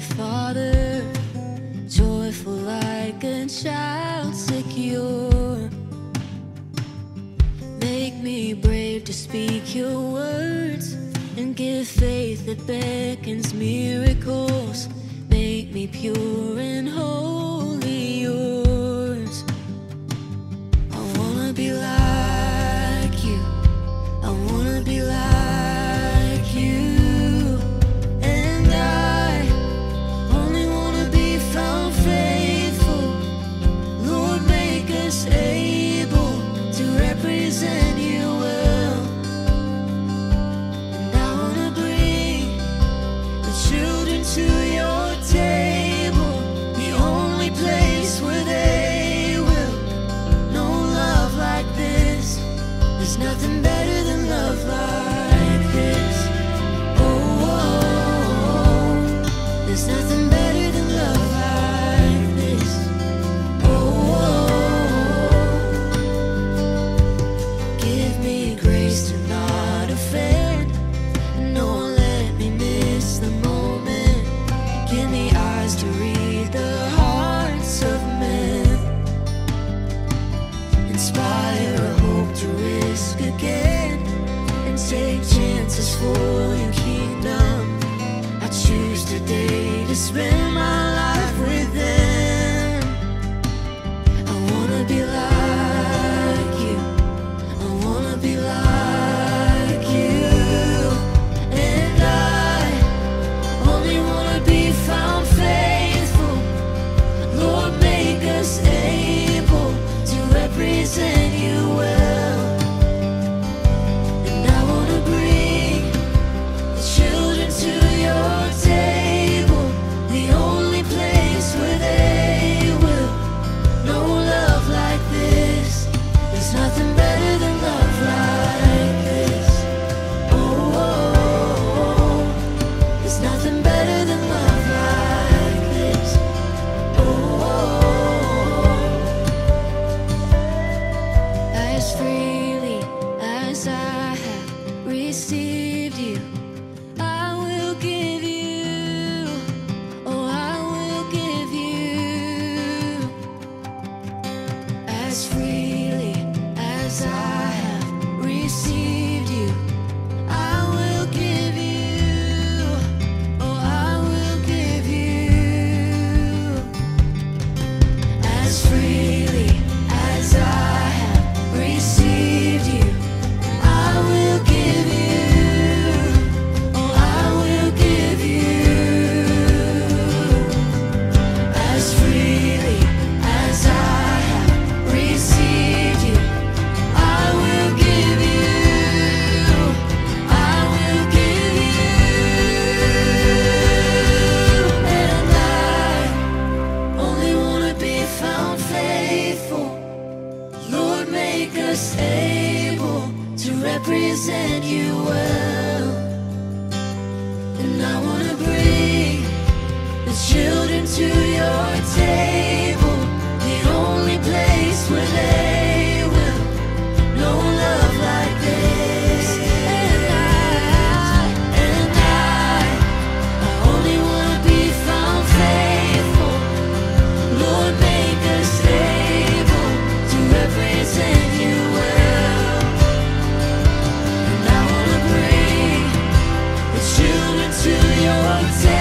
Father, joyful like a child, secure. Make me brave to speak your words and give faith that beckons miracles. Make me pure and wholly yours. I wanna be like you. I wanna be like you. Nothing better than love like this. Oh, oh, oh. There's nothing better than love like this. Oh, oh, oh. Give me grace to not offend, and don't let me miss the moment. Give me eyes to read the hearts of men. Inspire a hope to reach again, and take chances for your kingdom. I choose today to spend my life with them. I wanna be like you. I wanna be like you. And I only wanna be found faithful. Lord, make us able to represent you well. Able to represent you well, and I want to bring the children to your table, the only place where they will know love like this. And I only want to be found faithful. Lord, make us able to represent you well. To your day.